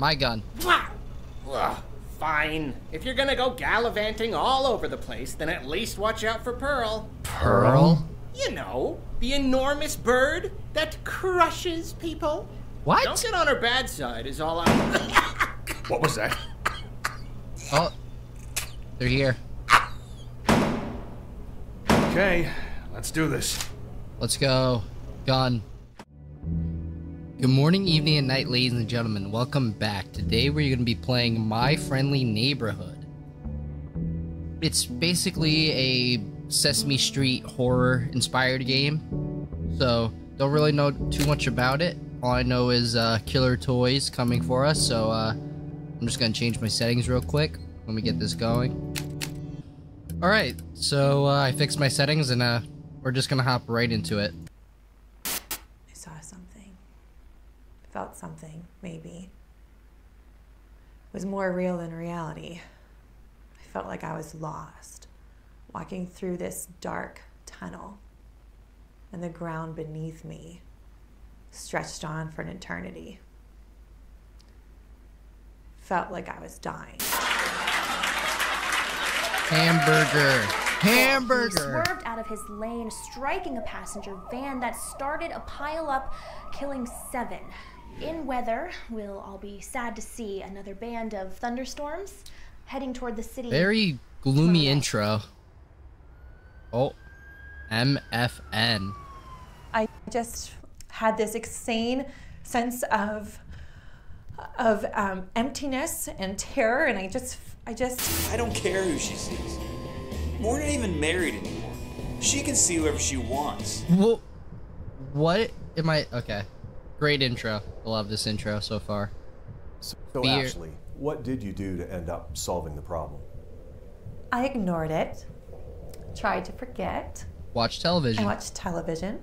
My gun. Wow. Fine. If you're gonna go gallivanting all over the place, then at least watch out for Pearl. Pearl? You know, the enormous bird that crushes people. What? Don't get on her bad side is all I... What was that? Oh, they're here. Okay, let's do this. Let's go. Gun. Good morning, evening, and night, ladies and gentlemen. Welcome back. Today we're going to be playing My Friendly Neighborhood. It's basically a Sesame Street horror-inspired game, so don't really know too much about it. All I know is killer toys coming for us, so I'm just going to change my settings real quick. Let me get this going. Alright, so I fixed my settings, and we're just going to hop right into it. Felt something, maybe. It was more real than reality. I felt like I was lost, walking through this dark tunnel, and the ground beneath me stretched on for an eternity. Felt like I was dying. Hamburger. Hamburger! He swerved out of his lane, striking a passenger van that started a pileup, killing 7. In weather, we'll all be sad to see another band of thunderstorms heading toward the city. Very gloomy intro. Oh, MFN. I just had this insane sense of emptiness and terror, and I don't care who she sees. We're not even married anymore. She can see whoever she wants. Well, what? It might. Okay. Great intro. I love this intro so far. So Ashley, what did you do to end up solving the problem? I ignored it. Tried to forget. Watch television. I watched television.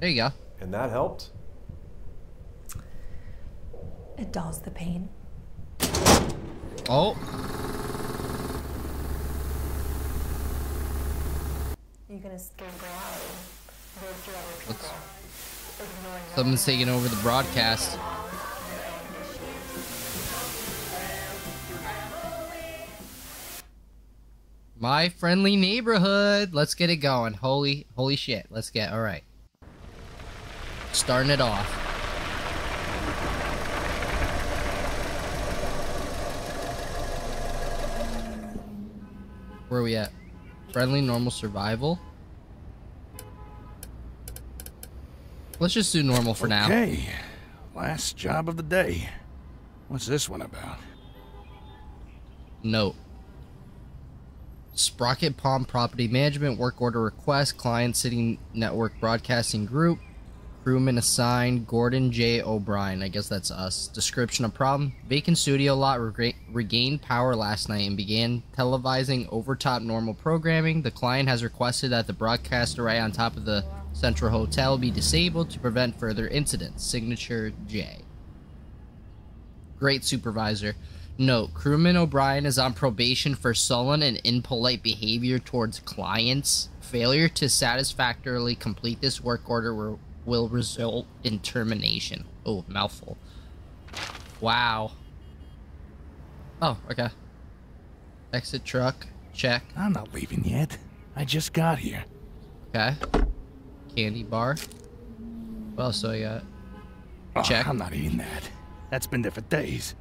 There you go. And that helped? It dulls the pain. Oh. You're gonna escape reality. Someone's taking over the broadcast. My Friendly Neighborhood. Let's get it going. Holy shit. Let's get alright. Starting it off. Where are we at? Friendly, normal, survival. Let's just do normal for now. Okay, last job of the day. What's this one about? Note. Sprocket Palm Property Management, work order request, client City Network Broadcasting Group, crewman assigned Gordon J. O'Brien. I guess that's us. Description of problem. Vacant studio lot regained power last night and began televising overtop normal programming. The client has requested that the broadcast array on top of the central hotel be disabled to prevent further incidents. Signature J. Great supervisor. Note, crewman O'Brien is on probation for sullen and impolite behavior towards clients. Failure to satisfactorily complete this work order will result in termination. Oh, mouthful. Wow. Oh, okay. Exit truck. Check. I'm not leaving yet. I just got here. Okay. Candy bar. What else do I got? Oh, check. I'm not eating that. That's been there for days.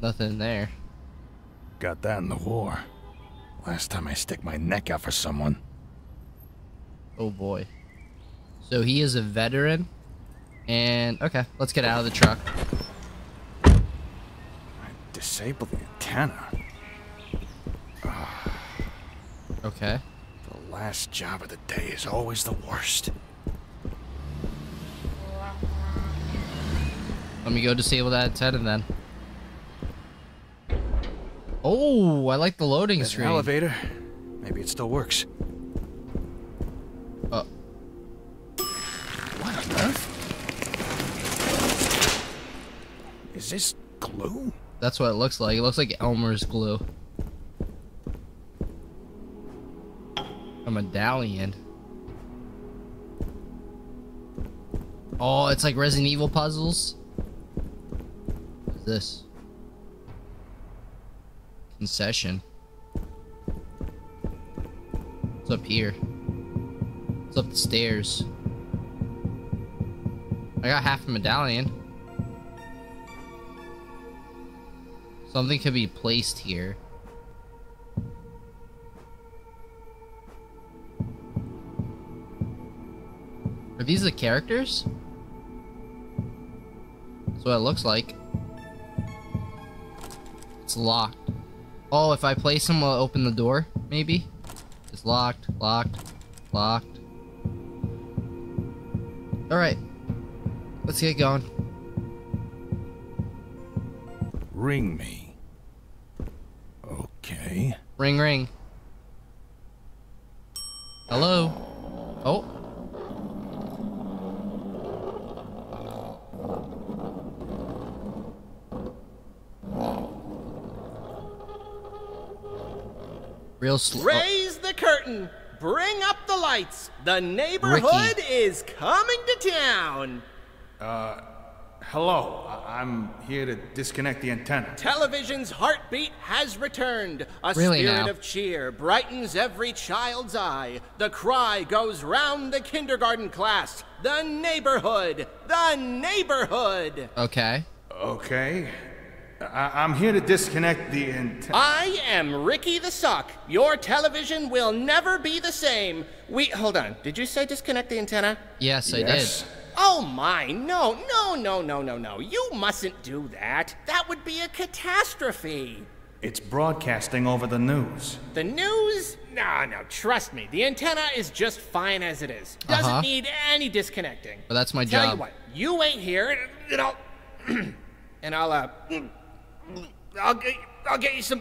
Nothing there. Got that in the war. Last time I stick my neck out for someone. Oh boy. So he is a veteran. And okay, let's get out of the truck. I disabled the antenna. Okay. The last job of the day is always the worst. Let me go disable that antenna then. Oh, I like the loading screen. An elevator. Maybe it still works. Oh. What on earth? Is this glue? That's what it looks like. It looks like Elmer's glue. A medallion. Oh, it's like Resident Evil puzzles. What is this? Concession. What's up here? What's up the stairs? I got half a medallion. Something could be placed here. Are these the characters? That's what it looks like. It's locked. Oh, if I place them, will it open the door? Maybe? It's locked, locked, locked. Alright. Let's get going. Ring me. Okay. Ring, ring. Hello? Oh. Real slow. Raise the curtain. Bring up the lights. The neighborhood is coming to town. Hello, I'm here to disconnect the antenna. Television's heartbeat has returned. A spirit of cheer brightens every child's eye. The cry goes round the kindergarten class. The neighborhood! The neighborhood! Okay. Okay. I'm here to disconnect the antenna. I am Ricky the Sock. Your television will never be the same. Hold on. Did you say disconnect the antenna? Yes, I did. Oh my, no, no, no, no, no, no. You mustn't do that. That would be a catastrophe. It's broadcasting over the news. The news? No, no, trust me. The antenna is just fine as it is. Doesn't need any disconnecting. But that's my job. Tell you what, you wait here and, I'll get you some...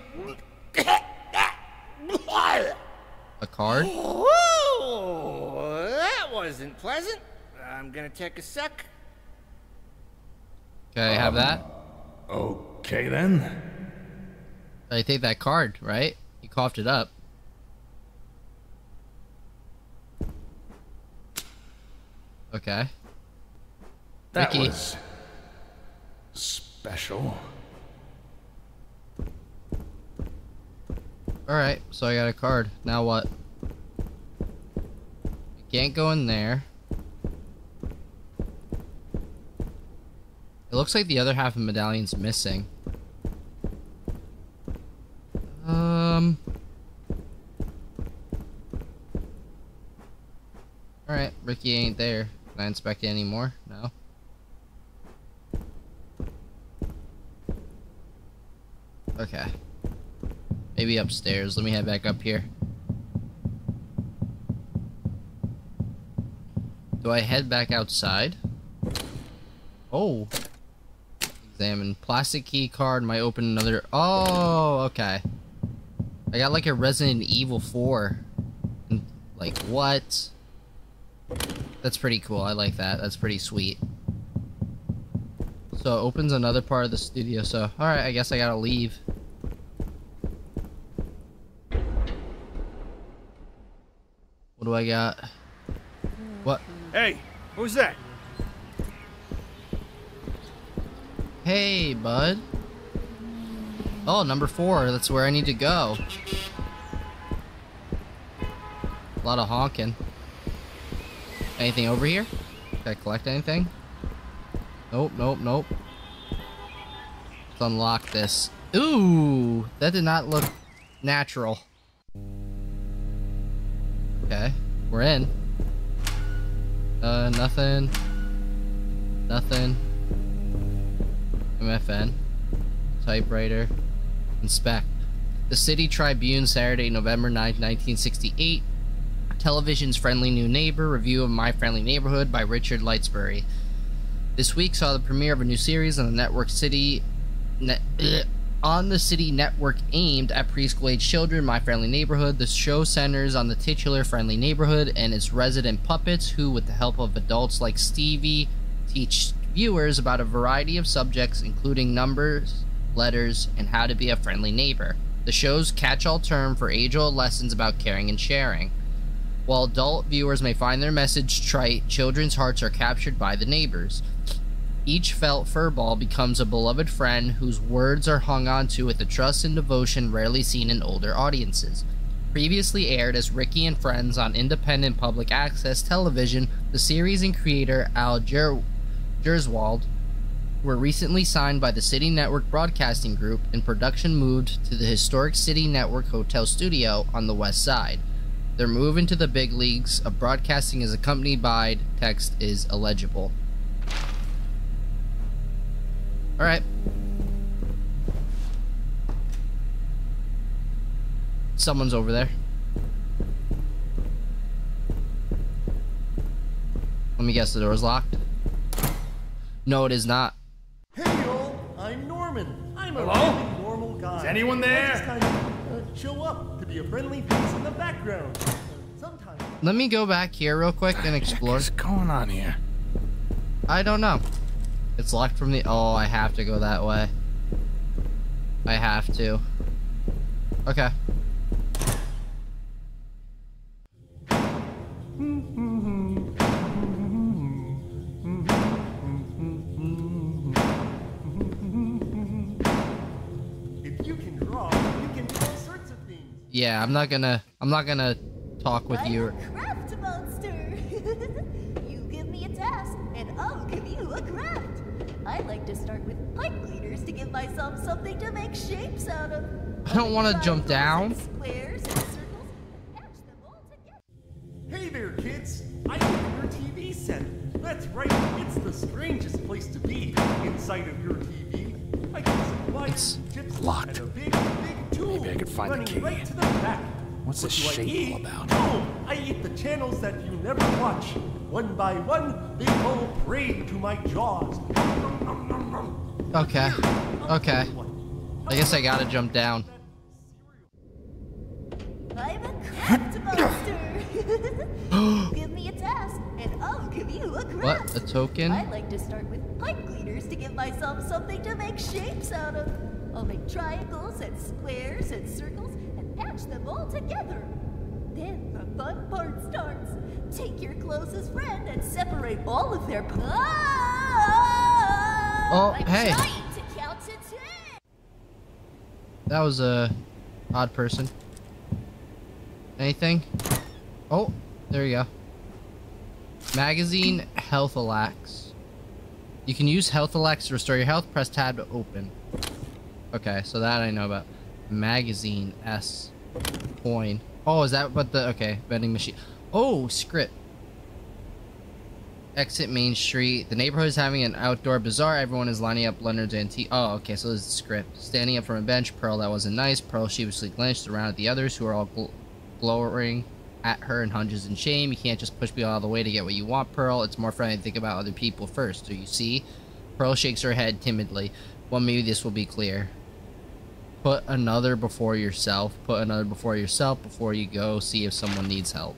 A card? Oh, that wasn't pleasant. I'm gonna take a sec. Okay, have that. Okay then. I take that card, right? You coughed it up. Okay. That was special. All right, so I got a card. Now what? I can't go in there. It looks like the other half of the medallion's missing. Alright, Ricky ain't there. Can I inspect it anymore? No. Okay. Maybe upstairs. Let me head back up here. Do I head back outside? Oh. Examine plastic key card might open another. Oh, okay. I got like a Resident Evil 4. Like what? That's pretty cool. I like that. That's pretty sweet. So it opens another part of the studio. So all right, I guess I gotta leave. What do I got? What? Hey, who's that? Hey, bud. Oh, number 4. That's where I need to go. A lot of honking. Anything over here? Can I collect anything? Nope, nope, nope. Let's unlock this. Ooh, that did not look natural. Okay, we're in. Nothing. Nothing. MFN. Typewriter. Inspect. The City Tribune, Saturday, November 9, 1968. Television's Friendly New Neighbor. Review of My Friendly Neighborhood by Richard Lightsbury. This week saw the premiere of a new series on the network City Network aimed at preschool-age children, My Friendly Neighborhood. The show centers on the titular Friendly Neighborhood and its resident puppets who, with the help of adults like Stevie, teach viewers about a variety of subjects including numbers, letters, and how to be a friendly neighbor. The show's catch-all term for age-old lessons about caring and sharing. While adult viewers may find their message trite, children's hearts are captured by the neighbors. Each felt furball becomes a beloved friend whose words are hung onto with a trust and devotion rarely seen in older audiences. Previously aired as Ricky and Friends on independent public access television, the series and creator Al Gerzwald were recently signed by the City Network Broadcasting Group, and production moved to the historic City Network Hotel Studio on the West Side. Their move into the big leagues of broadcasting is accompanied by text is illegible. Alright. Someone's over there. Let me guess, the door's locked? No, it is not. Hey y'all, I'm Norman. I'm a really normal guy. Is anyone there? I just kind of show up to be a friendly face in the background. Sometimes. Let me go back here real quick and explore. What's going on here? I don't know. It's locked from the... Oh, I have to go that way. I have to. Okay. Yeah, I'm not gonna talk with you. Craft monster. You give me a task, and I'll give you a craft. I like to start with pipe cleaners to give myself something to make shapes out of. I don't want to jump down. Squares and circles, and patch them all together. Hey there, kids! I have your TV set. That's right. It's the strangest place to be inside of your TV. I can supply chips locked. And a big maybe I could find the key. Right to the back. What's this shape all about? Oh, I eat the channels that you never watch. One by one, they fall prey to my jaws. Okay. Okay. I guess I gotta jump down. I'm a craft monster. Give me a task, and I'll give you a craft. What? A token? I like to start with pipe cleaners to give myself something to make shapes out of. I'll make triangles and squares and circles and patch them all together. Then the fun part starts. Take your closest friend and separate all of their parts. Oh, I'm trying to count to 10. That was a odd person. Anything? Oh, there you go. Magazine Healthalax. You can use Healthalax to restore your health. Press tab to open. Okay, so that I know about. Magazine S coin. Oh, is that what the okay, vending machine. Oh, script. Exit Main Street. The neighborhood is having an outdoor bazaar. Everyone is lining up Leonard's antique. Oh, okay, so this is the script. Standing up from a bench, Pearl, that wasn't nice. Pearl sheepishly glanced around at the others who are all glowering at her in hunches and shame. You can't just push people out of the way to get what you want, Pearl. It's more friendly to think about other people first. Do you see? Pearl shakes her head timidly. Well, maybe this will be clear. Put another before yourself. Put another before yourself before you go see if someone needs help.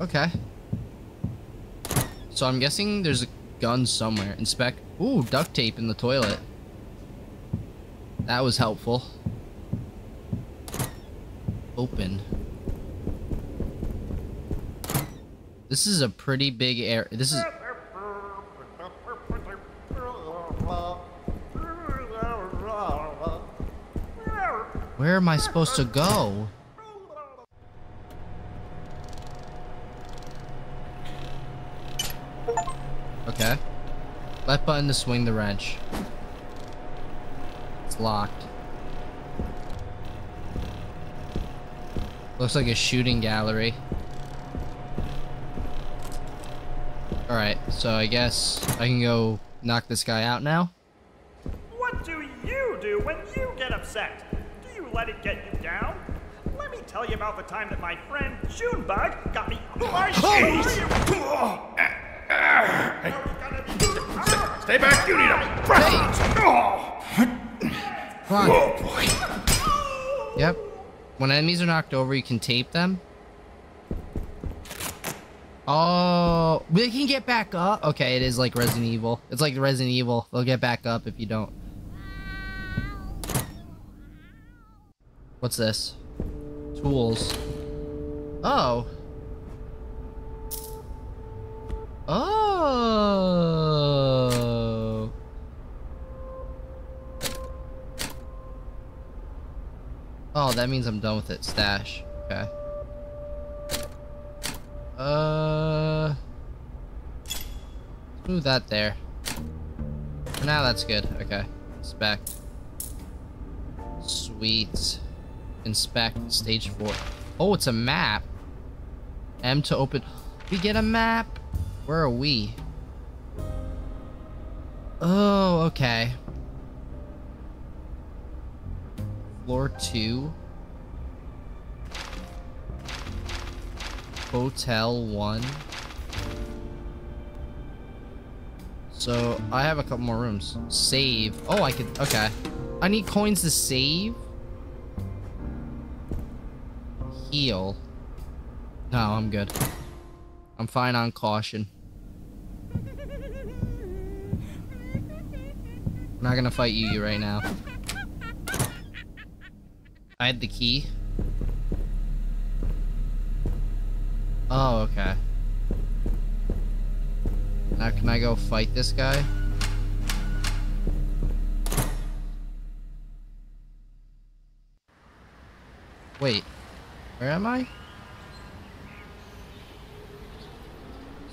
Okay. So I'm guessing there's a gun somewhere. Inspect. Ooh, duct tape in the toilet. That was helpful. Open. This is a pretty big area. This is... Where am I supposed to go? Okay. Left button to swing the wrench. It's locked. Looks like a shooting gallery. Alright, so I guess I can go knock this guy out now. What do you do when you get upset? Let it get you down? Let me tell you about the time that my friend Junebug got me. Stay back, you need a breath. Come on. Oh, boy. Yep. When enemies are knocked over, you can tape them. Oh, they can get back up. Okay, it is like Resident Evil. It's like Resident Evil. They'll get back up if you don't. What's this? Tools. Oh. Oh. Oh, that means I'm done with it. Stash. Okay. Let's move that there. Now that's good. Okay. Inspect. Sweet. Inspect stage 4. Oh, it's a map. M to open. We get a map. Where are we? Oh, okay. Floor 2. Hotel 1. So I have a couple more rooms. Save. Oh, I could. Okay. I need coins to save. Heal. No, I'm good. I'm fine on caution. I'm not gonna fight Yu Yu right now. I had the key. Oh, okay. Now can I go fight this guy? Wait, where am I?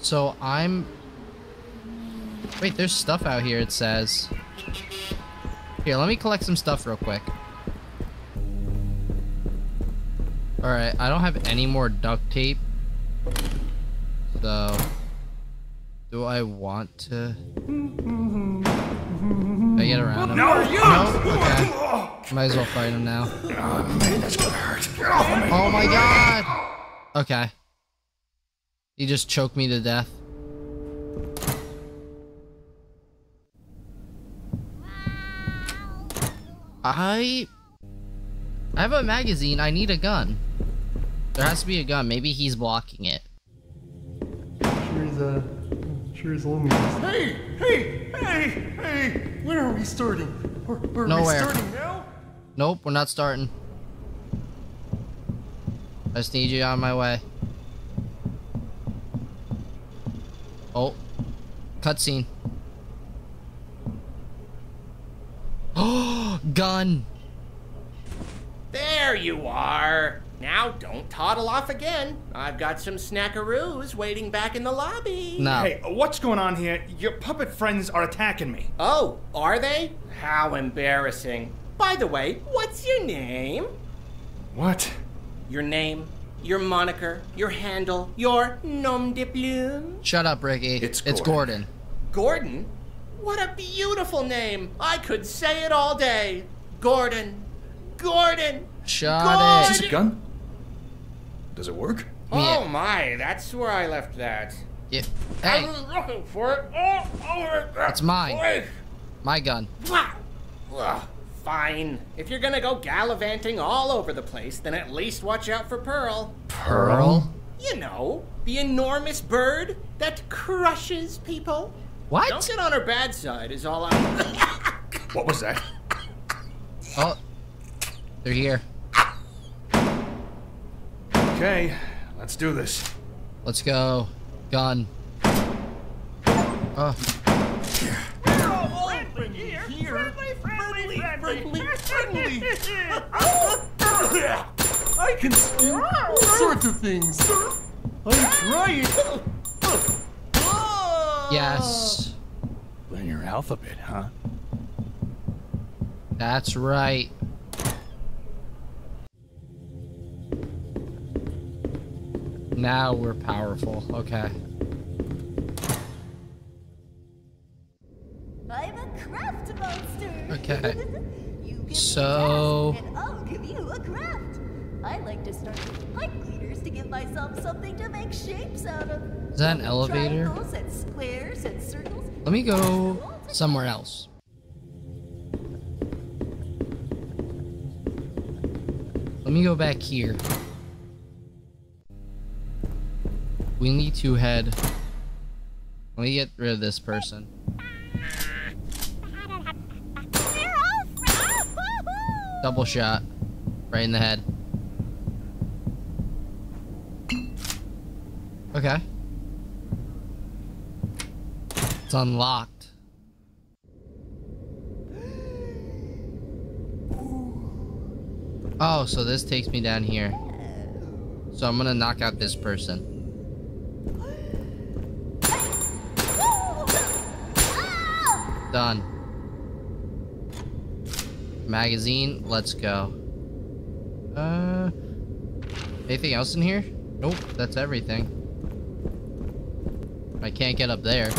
So I'm... Wait, there's stuff out here, it says. Here, let me collect some stuff real quick. Alright, I don't have any more duct tape. So... Do I want to... Can I get around him? No, you! No? Okay. Might as well fight him now. Oh, man, that's gonna hurt. Get off of me. Oh my god! Okay. He just choked me to death. I have a magazine. I need a gun. There has to be a gun. Maybe he's blocking it. Sure is loneliness. Hey! Where are we starting? Nowhere. We starting now? Nope, we're not starting. I just need you on my way. Oh, cutscene. Oh, gun. There you are. Now don't toddle off again. I've got some snackaroos waiting back in the lobby. No. Hey, what's going on here? Your puppet friends are attacking me. Oh, are they? How embarrassing. By the way, what's your name? What? Your name. Your moniker, your handle, your nom de plume. Shut up, Ricky. It's Gordon. Gordon? What a beautiful name. I could say it all day. Gordon. Gordon. Shut it. Is this a gun? Does it work? Oh yeah. My, that's where I left that. Yeah. Hey. I was looking for it all over the It's mine. Place. My gun. Wow. Ugh. Fine. If you're gonna go gallivanting all over the place, then at least watch out for Pearl. Pearl? You know, the enormous bird that crushes people. What? Don't get on her bad side is all I... What was that? Oh, they're here. Okay, let's do this. Let's go. Gun. Oh. Friendly. I can do all sorts of things. I'm trying. Yes. Learn your alphabet, huh? That's right. Now we're powerful. Okay. I'm a craft monster. Okay. So and I'll give you a craft. I like to start with pipe cleaners to give myself something to make shapes out of. Is that an elevator? And squares and circles. Let me go somewhere else. Let me go back here. We need to head. Let me get rid of this person. Double shot. Right in the head. Okay. It's unlocked. Oh, so this takes me down here. So I'm gonna knock out this person. Done. Magazine, let's go. Anything else in here? Nope, that's everything. I can't get up there.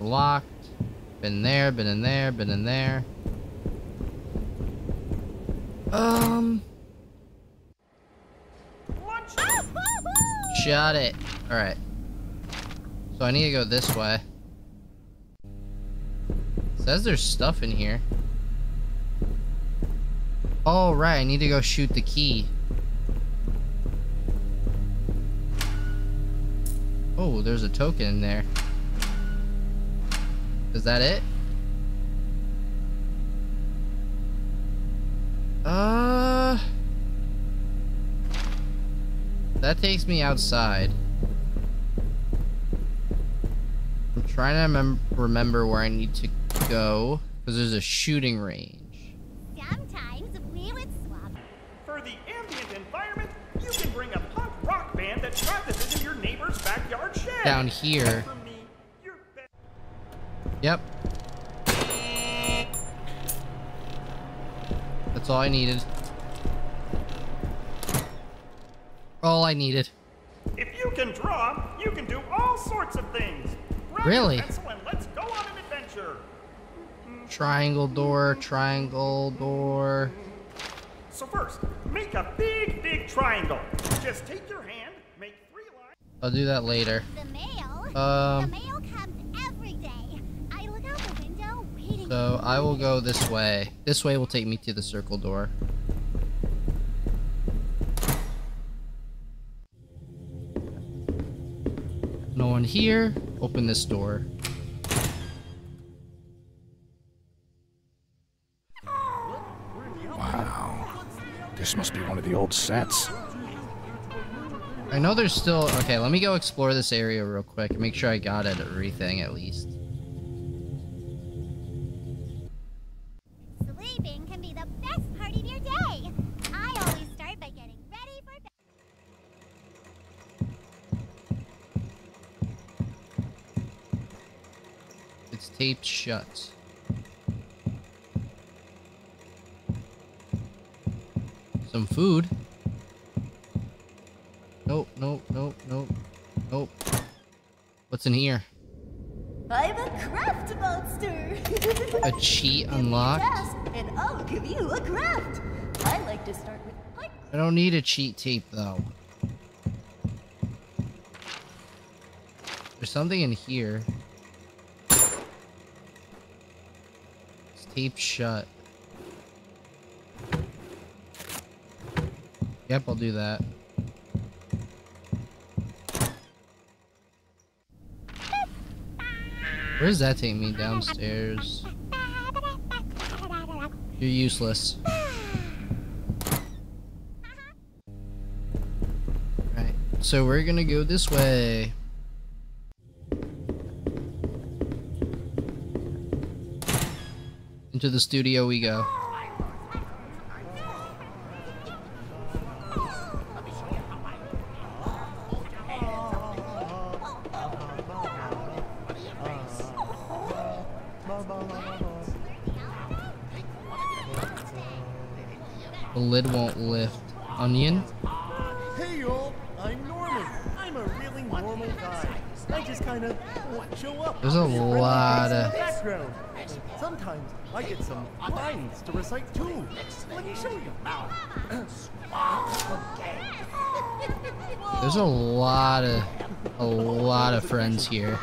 Locked. Been there, been in there, been in there. Shut it. Alright. So I need to go this way. It says there's stuff in here. Oh, right. I need to go shoot the key. Oh, there's a token in there. Is that it? That takes me outside. I'm trying to remember where I need to go, because there's a shooting range. Sometimes we would swap. For the ambient environment, you can bring a punk rock band that practices in your neighbor's backyard shed. Down here. Yep. That's all I needed. All I needed. If you can draw, you can do all sorts of things. Grab really? Your pencil and let's go on an adventure. Triangle door, triangle door. So first, make a big, big triangle. Just take your hand, make 3 lines. I'll do that later. The mail comes every day. I look out the window waiting. So I will go this way. This way will take me to the circle door. No one here. Open this door. Wow. This must be one of the old sets. I know there's still... Okay, let me go explore this area real quick. Make sure I got everything at least. Sleeping can be the best part of your day. I always start by getting ready for bed. Taped shut. Some food. Nope, nope, nope, nope, nope. What's in here? I'm a craft monster. A cheat unlocked. And I'll give you a craft. I like to start with. I don't need a cheat tape though. There's something in here. Tape shut. Yep, I'll do that. Where does that take me? Downstairs. You're useless. Alright, so we're gonna go this way. To the studio we go. The lid won't lift. Onion? Hey y'all, I'm Norman. I'm a really normal guy. I just kind of show up. There's a lot of background. Sometimes I get some lines to recite too. Let me show you. There's a lot of friends here.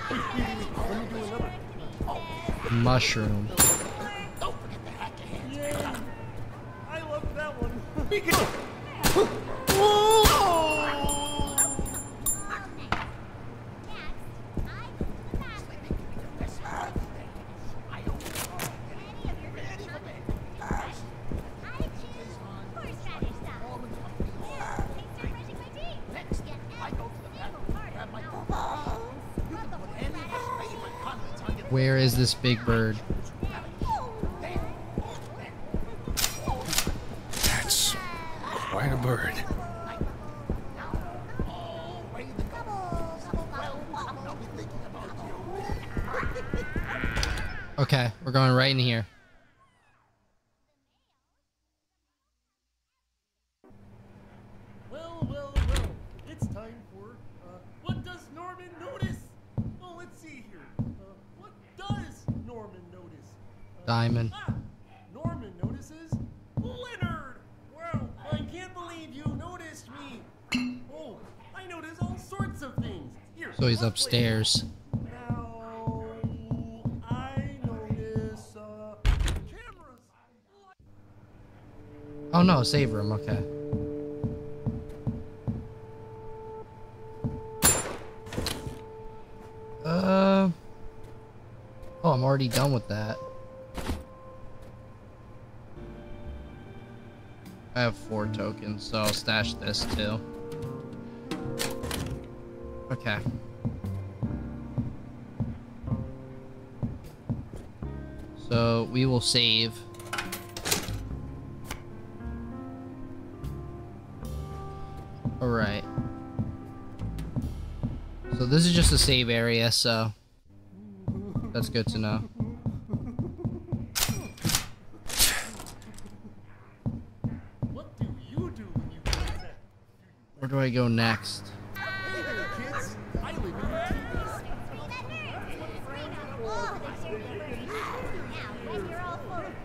Mushroom. Yeah, I love that one. Where is this big bird? That's quite a bird. Okay, we're going right in here. Diamond. Ah, Norman notices. Leonard! Wow, I can't believe you noticed me. Oh, I notice all sorts of things. Here, so he's upstairs. Now, I notice cameras. Oh no, save room, okay. Oh, I'm already done with that. I have 4 tokens, so I'll stash this too. Okay. So we will save. Alright. So this is just a save area, so that's good to know. Where do I go next?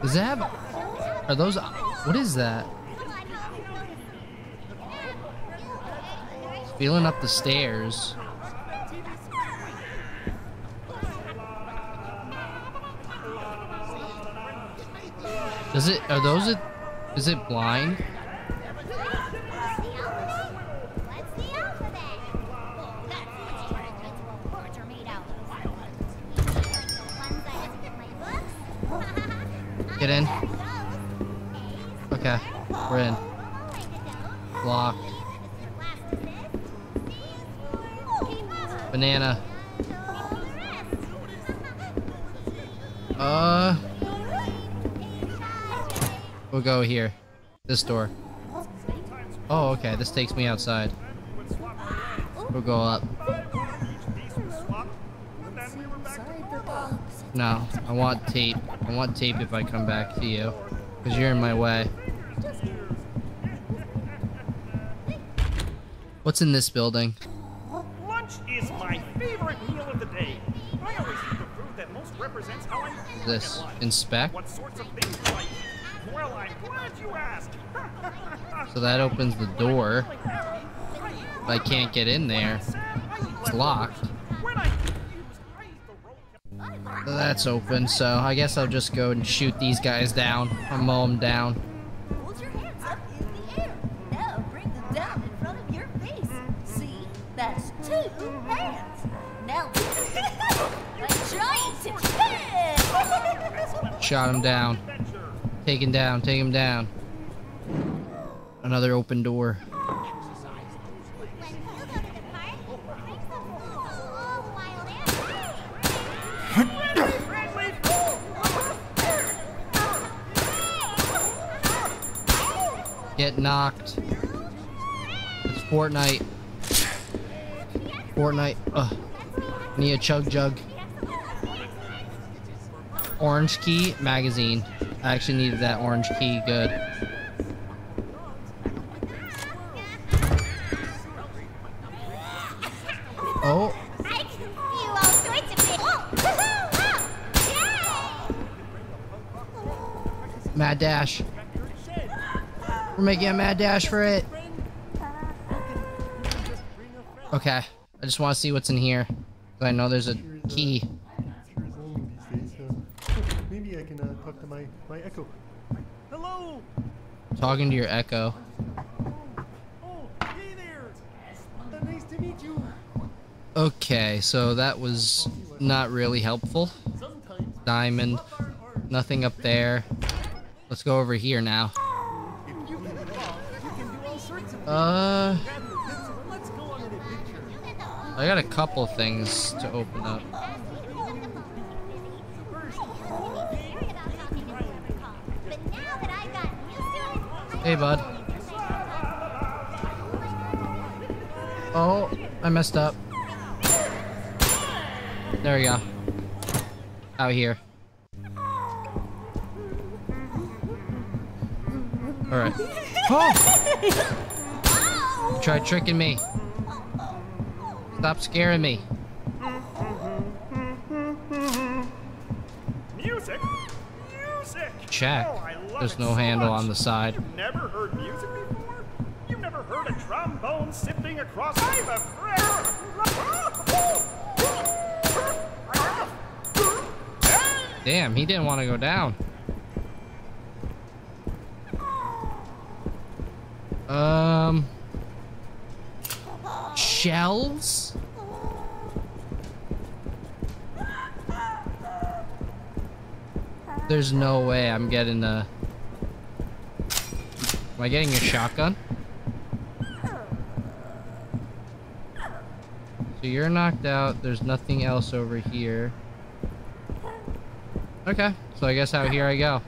Does that have... Are those... What is that? It's feeling up the stairs. Does it... Are those... Is it blind? Get in. Okay, we're in. Locked. Banana. We'll go here. This door. Oh, okay, this takes me outside. We'll go up. No, I want tape. I want tape if I come back to you, because you're in my way. What's in this building? Lunch is my favorite meal of the day. I always eat the food that most represents how I feel. This inspect. What sorts of things do I eat? Well, I'm glad you asked. So that opens the door. But I can't get in there. It's locked. That's open, so I guess I'll just go and shoot these guys down. I'll mow them down. Hold your hands up in the air. Now bring them down in front of your face. See? That's 2 hands. Now a giant head. Shot him down. Take him down. Take him down. Another open door. Get knocked. It's Fortnite. Fortnite. Ugh. Need a chug jug. Orange key magazine. I actually needed that orange key. Good. Oh. Mad dash. We're making a mad dash for it. Okay. I just want to see what's in here. I know there's a key. Maybe I can talk to my echo. Hello. Talking to your echo. Oh, hey there. Nice to meet you. Okay, so that was not really helpful. Diamond. Nothing up there. Let's go over here now. I got a couple things to open up. Hey, bud. Oh, I messed up. There we go. Out here. Alright. Oh! Try tricking me. Stop scaring me. Music! Music! Check. Oh, there's no handle on the side. You've never heard music before? You've never heard a trombone sifting across a friend? Damn, he didn't want to go down. Shelves? There's no way I'm getting a... Am I getting a shotgun? So you're knocked out. There's nothing else over here. Okay. So I guess out here I go.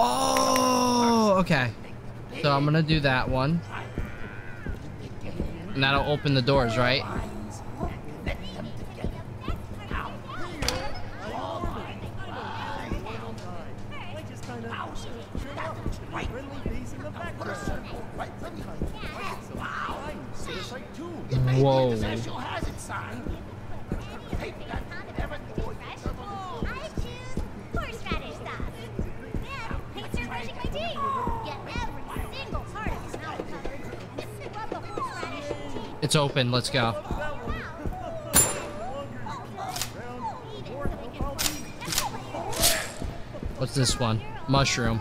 Oh, okay. So I'm gonna do that one. And that'll open the doors, right? Whoa. It's open, let's go. What's this one? Mushroom.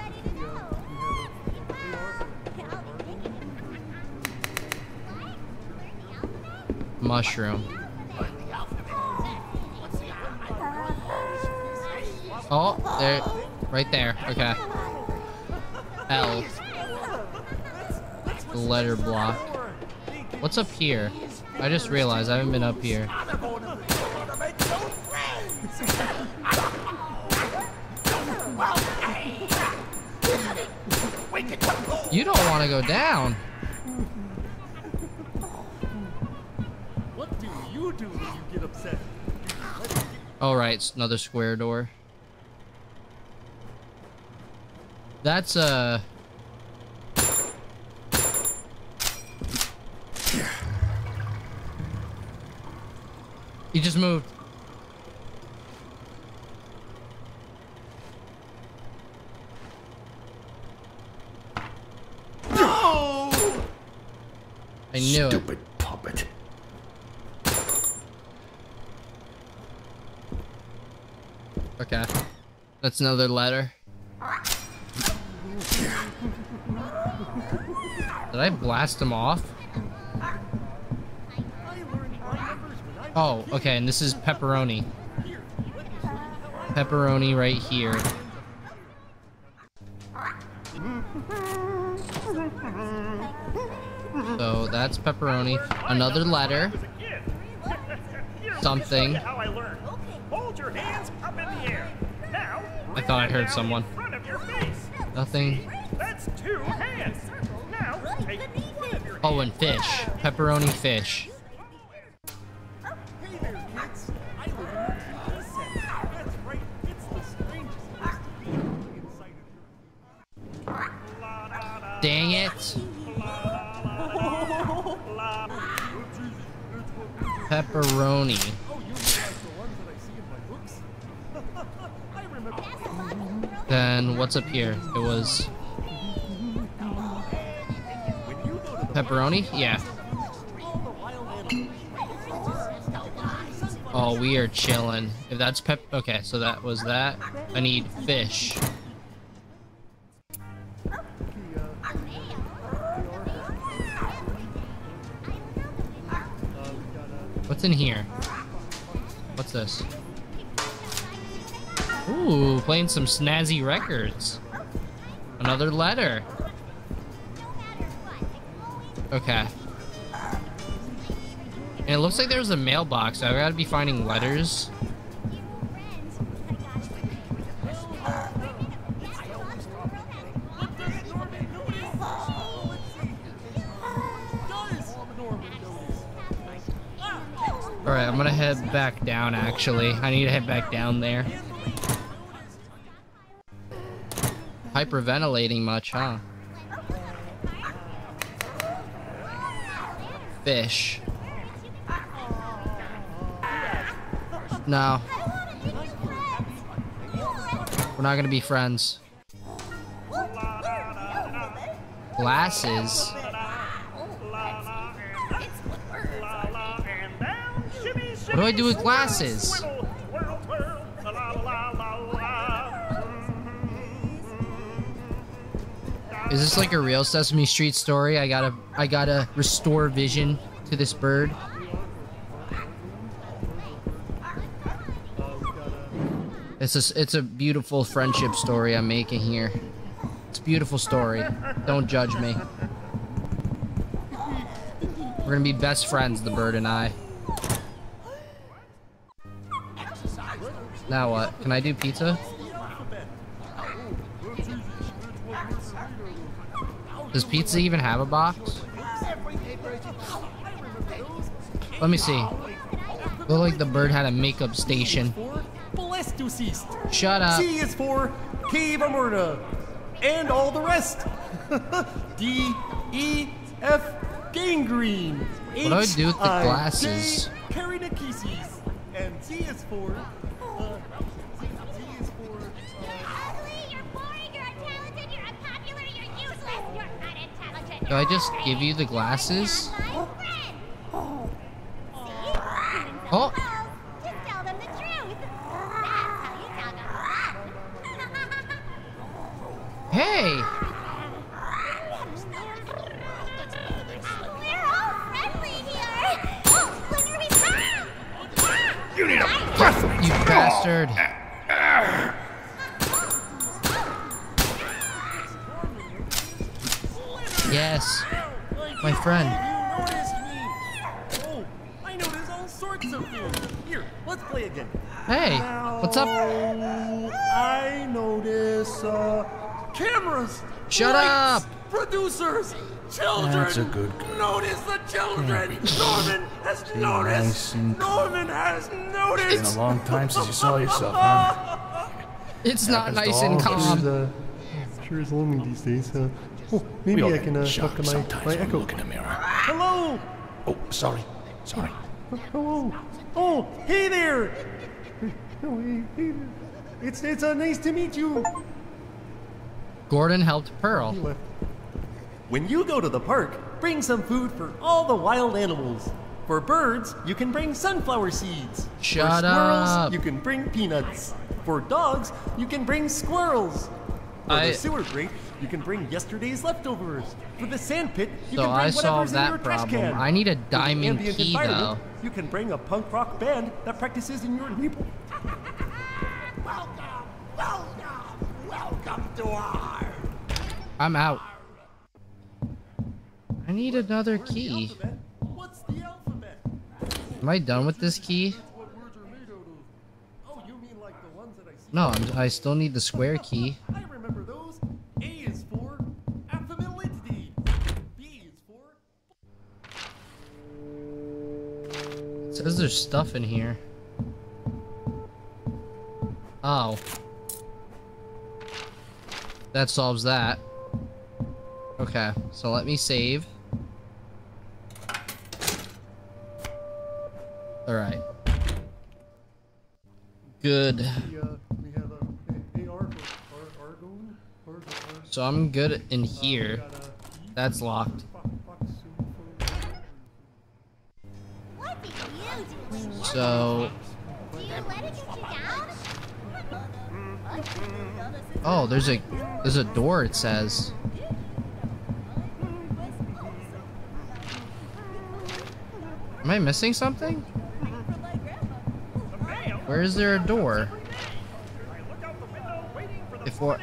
Mushroom. Oh, there. Right there. Okay. L. The letter block. What's up here? I just realized I haven't been up here. You don't want to go down. What do? When you get upset. All right, another square door. That's a. He just moved. No! I knew it. Stupid puppet. Okay. That's another letter. Did I blast him off? Oh, okay, and this is pepperoni. Pepperoni right here. So that's pepperoni. Another letter. Something. I thought I heard someone. Nothing. Oh, and fish. Pepperoni fish. Dang it! Pepperoni. Then what's up here? It was pepperoni? Yeah. Oh, we are chilling. If that's pep, okay. So that was that. I need fish. What's in here? What's this? Ooh, playing some snazzy records. Another letter. Okay. And it looks like there's a mailbox. I've got to be finding letters. Alright, I'm going to head back down, actually. I need to head back down there. Hyperventilating much, huh? Fish. No. We're not gonna be friends. Glasses. What do I do with glasses? Is this like a real Sesame Street story? I gotta restore vision to this bird. It's a beautiful friendship story I'm making here. It's a beautiful story. Don't judge me. We're gonna be best friends, the bird and I. Now what? Can I do pizza? Does pizza even have a box? Let me see. Looked like the bird had a makeup station. Shut up. C is for Cave Amurda and all the rest. D, E, F, gangrene. What do I do with the glasses? And T is for. Do I just give you the glasses? Oh! Hey! You need a breath! You bastard! Yes, my friend. Oh, I noticed all sorts of things. Here, let's play again. Hey, what's up? I notice cameras. Shut lights, up. Producers, children. That's a good girl. Notice the children. Norman has noticed. Norman has noticed. It's been a long time since you saw yourself, huh? It's not nice and calm. Sure is lonely these days, huh? Oh, maybe I can talk to my echo. Look in the mirror. Hello! Oh, sorry. Hello! Oh, hey there! It's nice to meet you! Gordon helped Pearl. When you go to the park, bring some food for all the wild animals. For birds, you can bring sunflower seeds. Shut up! For squirrels, you can bring peanuts. For dogs, you can bring squirrels. For the sewer grate, you can bring yesterday's leftovers. For the sand pit, you can bring whatever's in your trash can. I need a diamond key, though. You can bring a punk rock band that practices in your neighborhood. Welcome to our... I'm out. I need another key. What's the alphabet? Am I done with this key? No, I still need the square key. I remember those. A is for abdominal entity. B is for. It says there's stuff in here. Oh. That solves that. Okay, so let me save. Alright. Good. So I'm good in here. That's locked. So... Oh, there's a door, it says. Am I missing something? Where is there a door? If what?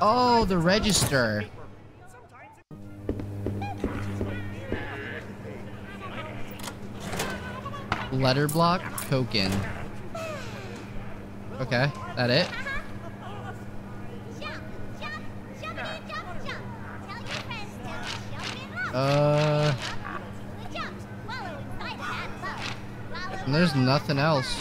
Oh, the register. Letter block, token. Okay, that it? And there's nothing else.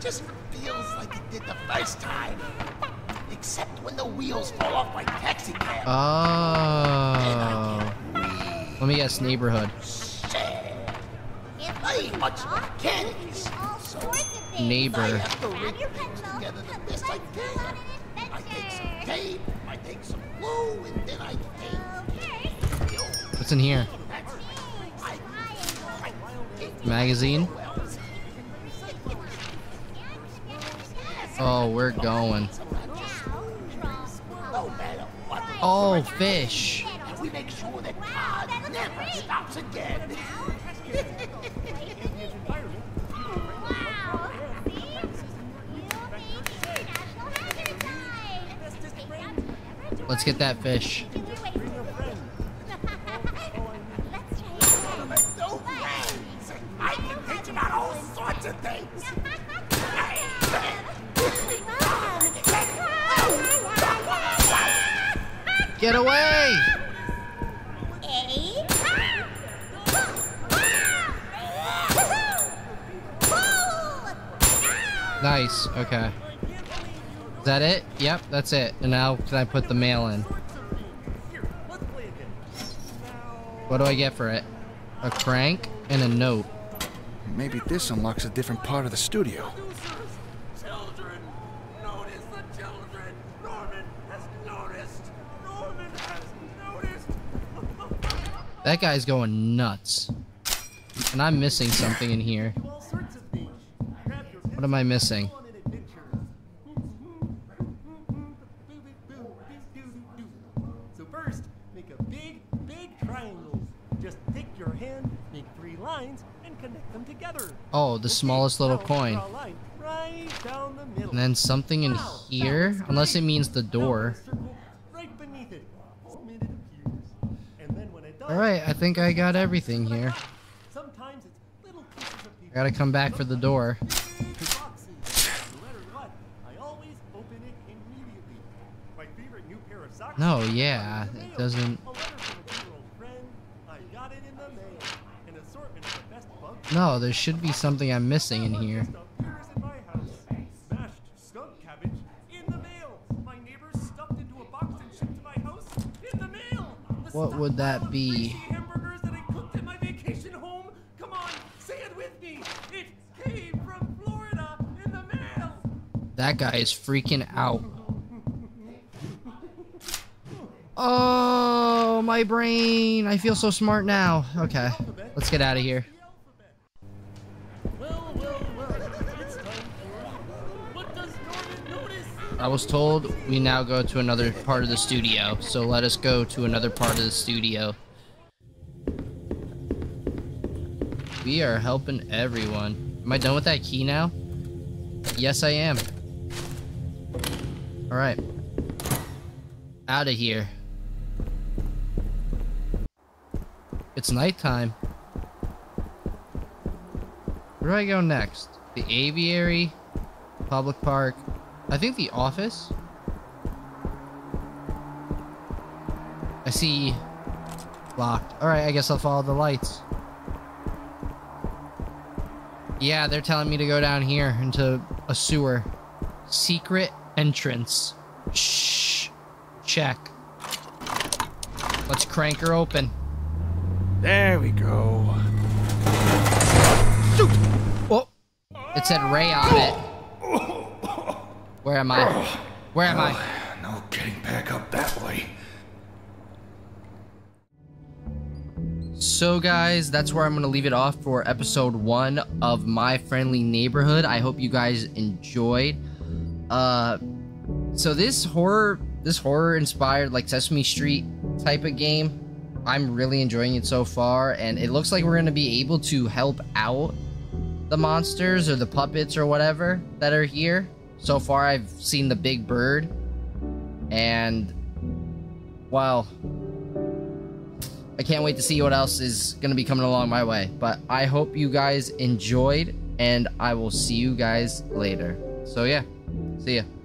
Just feels like it did the first time. Except when the wheels fall off my taxi cab. Oh. Let me guess, neighborhood. Neighbor. What's in here? Magazine? Oh, we're going. Oh, fish. We make sure that Todd never stops again. Let's get that fish. Get away! Nice, okay. Is that it? Yep, that's it. And now can I put the mail in? What do I get for it? A crank and a note. Maybe this unlocks a different part of the studio. That guy's going nuts. And I'm missing something in here. What am I missing? So first, make a big, big triangle. Just take your hand, make 3 lines, and connect them together. Oh, the smallest little coin. And then something in here? Unless it means the door. Alright, I think I got everything here. I gotta come back for the door. No, yeah, it doesn't... No, there should be something I'm missing in here. What would that be? Hamburgers that I cooked at my vacation home. Come on, say it with me. It came from Florida in the mail. That guy is freaking out. Oh, my brain. I feel so smart now. Okay, let's get out of here. I was told we now go to another part of the studio, so let us go to another part of the studio. We are helping everyone. Am I done with that key now? Yes, I am. Alright. Out of here. It's nighttime. Where do I go next? The aviary, public park. I think the office. I see locked. Alright, I guess I'll follow the lights. Yeah, they're telling me to go down here into a sewer. Secret entrance. Shh. Check. Let's crank her open. There we go. Oh, it said Ray on it. Where am I? Where am I? No getting back up that way. So guys, that's where I'm going to leave it off for episode 1 of My Friendly Neighborhood. I hope you guys enjoyed. So this horror inspired like Sesame Street type of game. I'm really enjoying it so far, and it looks like we're going to be able to help out the monsters or the puppets or whatever that are here. So far, I've seen the big bird, and, well, I can't wait to see what else is going to be coming along my way. But I hope you guys enjoyed, and I will see you guys later. So yeah, see ya.